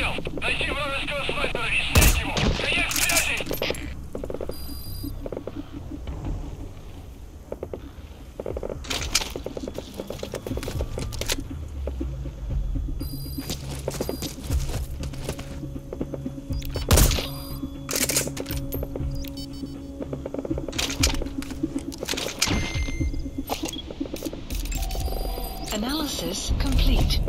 Понял. Найди вражеского снайпера и снять его. Конец связи! Analysis complete.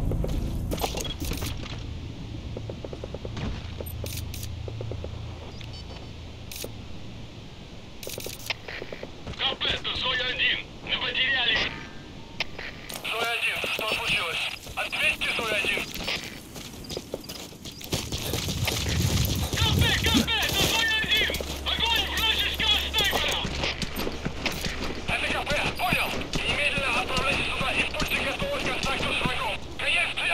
Понял! Немедленно отправляйся сюда и пусть готовность к контакту с врагом! Конец!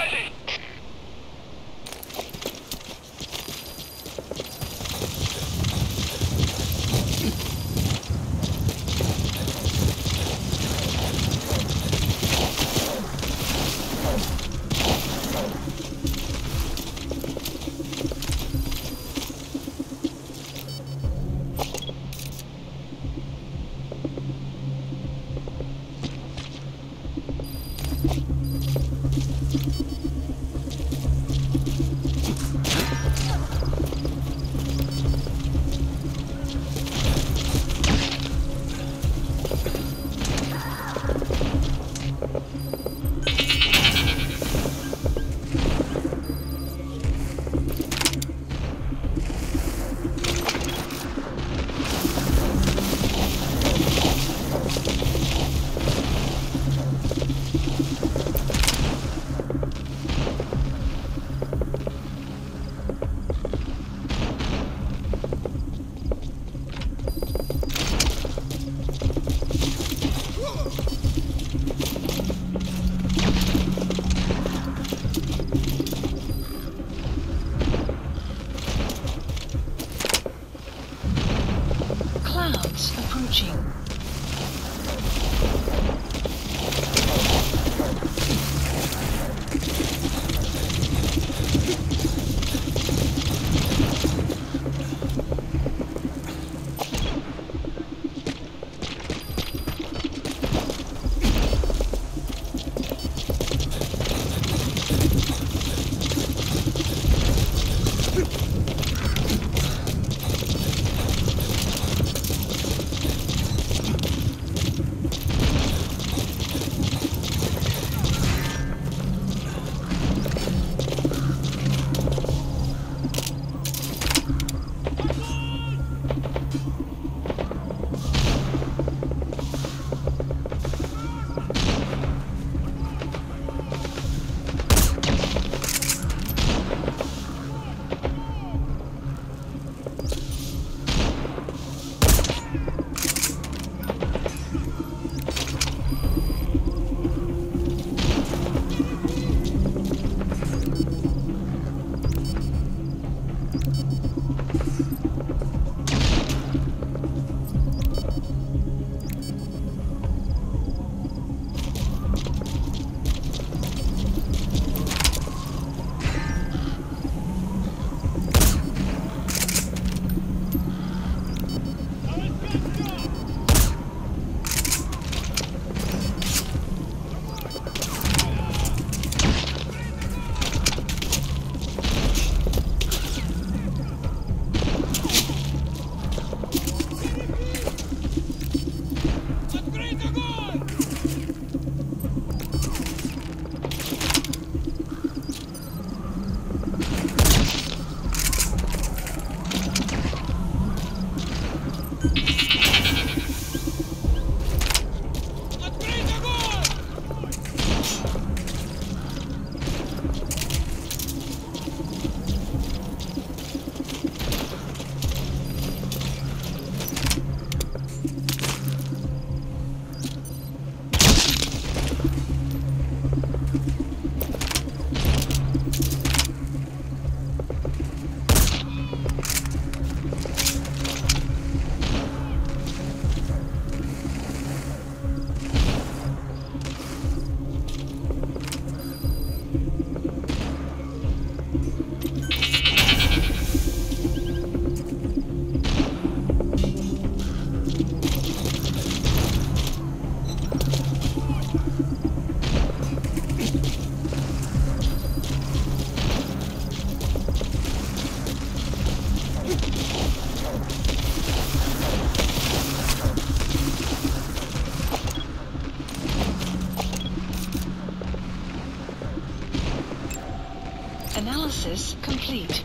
Analysis complete.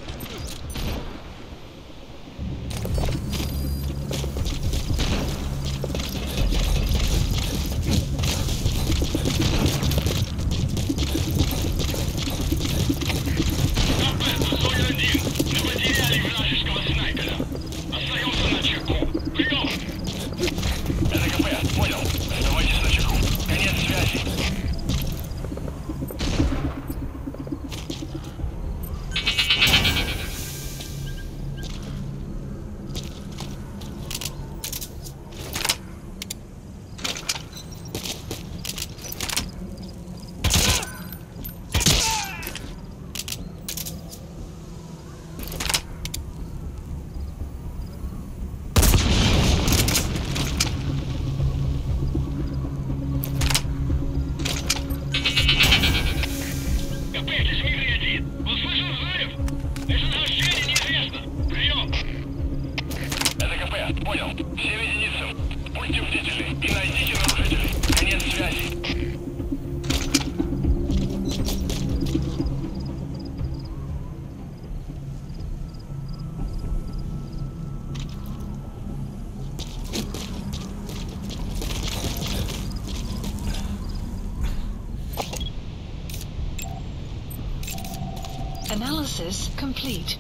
Analysis complete.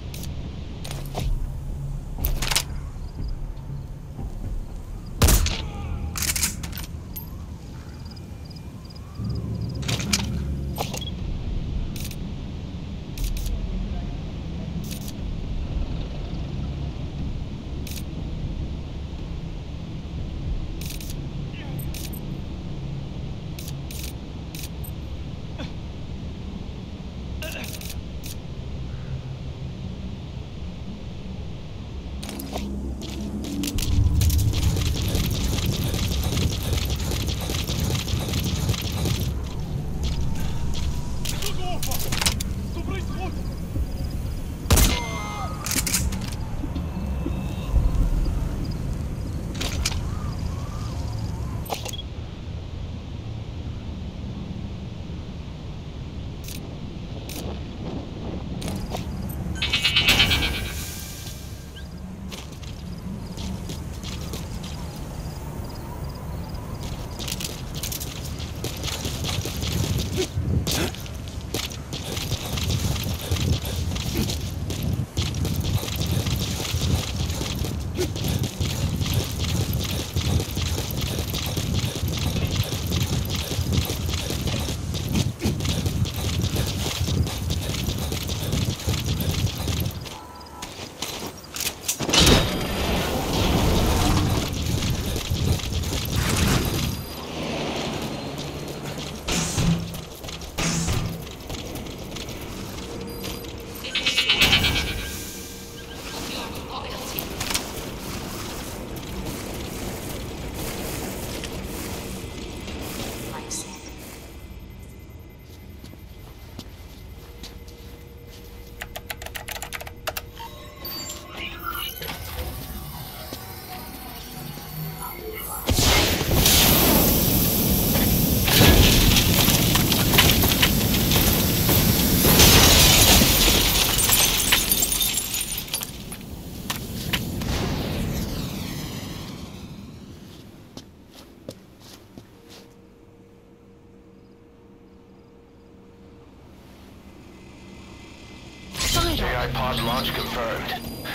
Pod launch confirmed.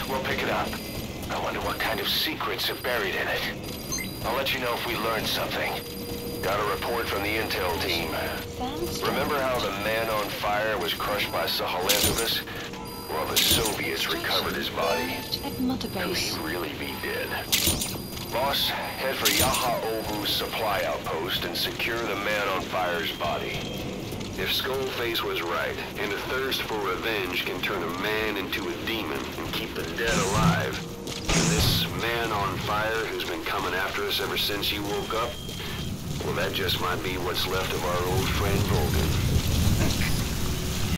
We'll pick it up. I wonder what kind of secrets are buried in it. I'll let you know if we learn something. Got a report from the intel team. Remember how the man on fire was crushed by Sohalantovus? Well, the Soviets recovered his body. Could he really be dead? Boss, head for Yaha Ovu's supply outpost and secure the man on fire's body. If Skull Face was right, and a thirst for revenge can turn a man into a demon and keep the dead alive, and this man on fire who's been coming after us ever since you woke up, well, that just might be what's left of our old friend Volgin.